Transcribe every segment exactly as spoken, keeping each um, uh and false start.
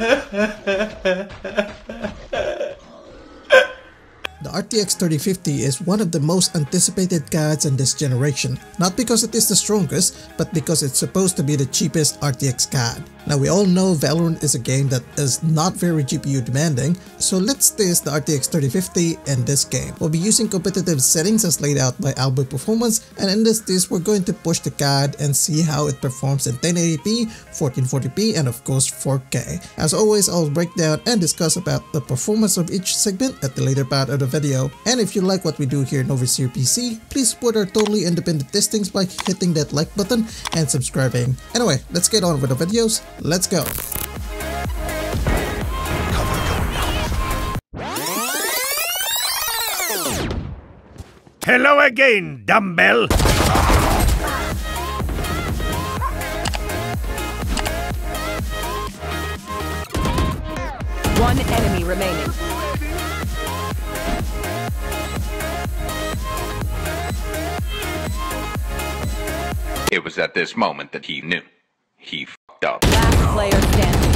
The R T X thirty fifty is one of the most anticipated cards in this generation, not because it is the strongest, but because it's supposed to be the cheapest R T X card. Now we all know Valorant is a game that is not very G P U demanding, so let's test the R T X thirty fifty in this game. We'll be using competitive settings as laid out by A L B U Performance, and in this test we're going to push the card and see how it performs in ten eighty p, fourteen forty p, and of course four K. As always, I'll break down and discuss about the performance of each segment at the later part of the video. And if you like what we do here in Overseer P C, please support our totally independent testings by hitting that like button and subscribing. Anyway, let's get on with the videos. Let's go. Hello again, dumbbell. One enemy remaining. It was at this moment that he knew. He f***ed up. Last player standing.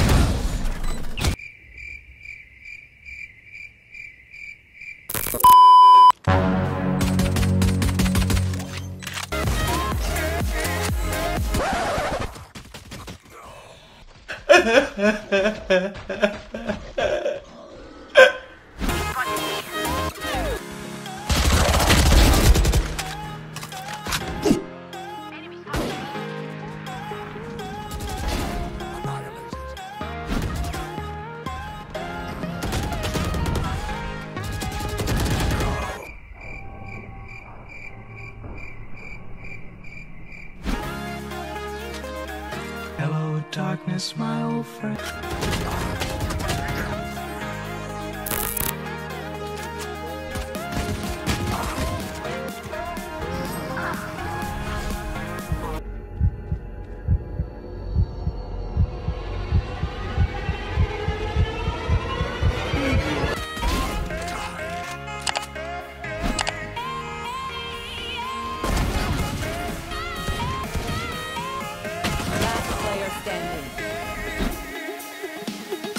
Hello, darkness, my old friend.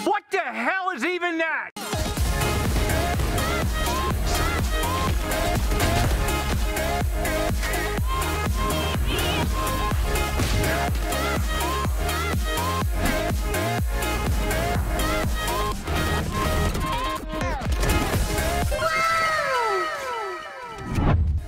What the hell is even that?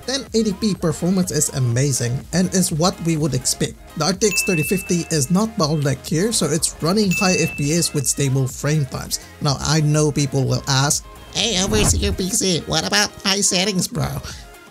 ten eighty p performance is amazing and is what we would expect. The R T X thirty fifty is not bottlenecked here, so it's running high F P S with stable frame times. Now I know people will ask, "Hey, Overseer P C, what about high settings, bro?"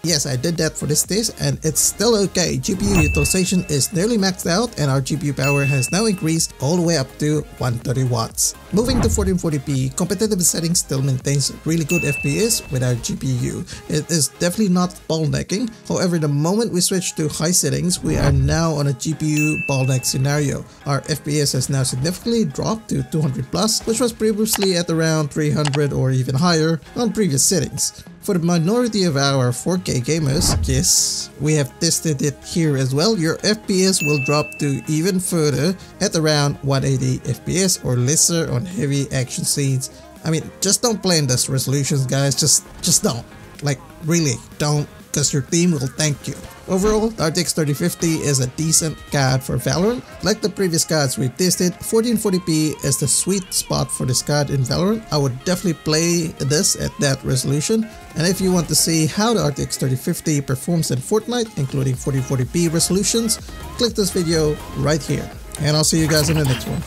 Yes, I did that for this test and it's still okay. G P U utilization is nearly maxed out and our G P U power has now increased all the way up to one hundred thirty watts. Moving to fourteen forty p, competitive settings still maintains really good F P S with our G P U. It is definitely not bottlenecking. However, the moment we switch to high settings, we are now on a G P U bottleneck scenario. Our F P S has now significantly dropped to two hundred plus, which was previously at around three hundred or even higher on previous settings. For the minority of our four K gamers, yes, we have tested it here as well, your F P S will drop to even further at around one eighty F P S or lesser on heavy action scenes. I mean, just don't play in those resolutions, guys, just, just don't. Like, really, don't, because your team will thank you. Overall, the R T X thirty fifty is a decent card for Valorant. Like the previous cards we tested, fourteen forty p is the sweet spot for this card in Valorant. I would definitely play this at that resolution. And if you want to see how the R T X thirty fifty performs in Fortnite, including fourteen forty p resolutions, click this video right here. And I'll see you guys in the next one.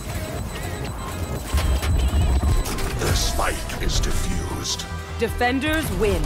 The spike is defused. Defenders win.